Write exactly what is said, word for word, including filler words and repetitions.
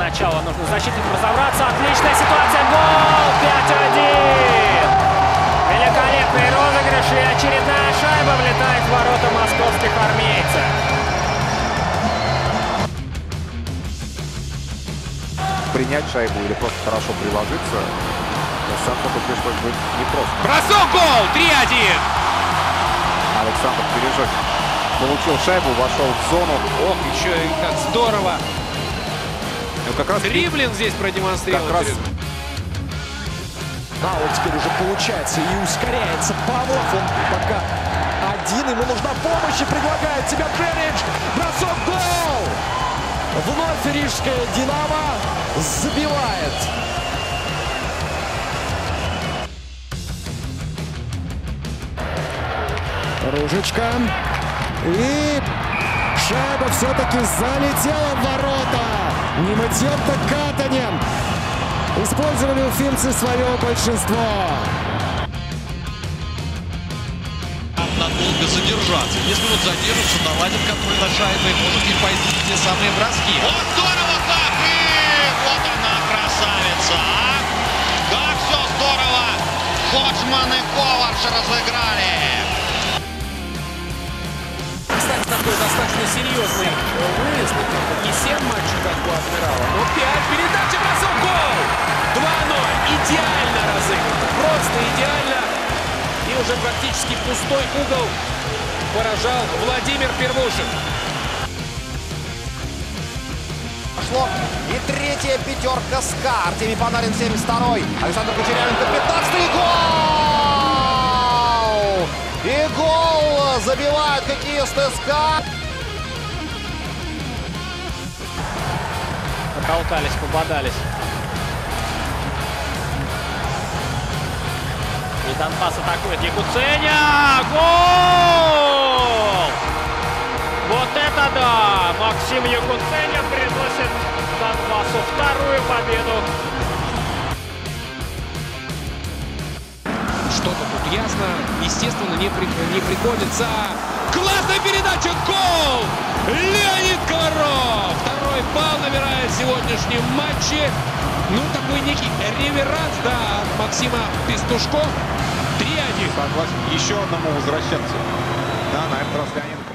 начала нужно защитникам разобраться. Отличная ситуация. Гол! пять один! Великолепный розыгрыш, и очередная шайба влетает в ворота московских армейцев. Принять шайбу или просто хорошо приложиться, сам потом пришлось быть непросто. Бросок, гол! три один! Александр Пережогин получил шайбу, вошел в зону. Ох, еще и как здорово! Ну, как раз дриблинг здесь продемонстрировал. Как раз... А вот теперь уже получается и ускоряется Павлов. Он пока один, ему нужна помощь, и предлагает себя Джериньш. Бросок, гол! Вновь рижская «Динамо» забивает. Ружечка. И шайба все-таки залетела в ворота. Не мытьем-то катанем. Использовали уфимцы свое большинство. Надолго задержаться. Если вот задержится, наладит контроль на шайбе, может и пойти те самые броски. Вот здорово так! И вот она, красавица! А? Как все здорово! Ходжмэн и Коварж разыграли! Кстати, такой достаточно серьезный выезд. Не семь матчей, как у Адмирала, но пять. Передача, бросок, гол! два ноль. Идеально разыграно. Просто идеально. И уже практически пустой угол поражал Владимир Первушин. Пошло и третья пятерка СКА. Артемий Панарин семьдесят второй. Александр Кутерявинка пятнадцатый. Гол! И гол забивают хоккеисты СКА. Потолкались, пободались. И Донбасс атакует. Якуценя! Гол! Вот это да! Максим Якуценя приносит Донбассу вторую победу. Что-то тут ясно. Естественно, не, при... не приходится. Классная передача! Гол! Леонид Комаров! Второй балл набирает в сегодняшнем матче. Ну, такой некий реверанс, да, от Максима Пестушко. три один. Согласен, еще одному возвращаться. Да, на этот раз Леонид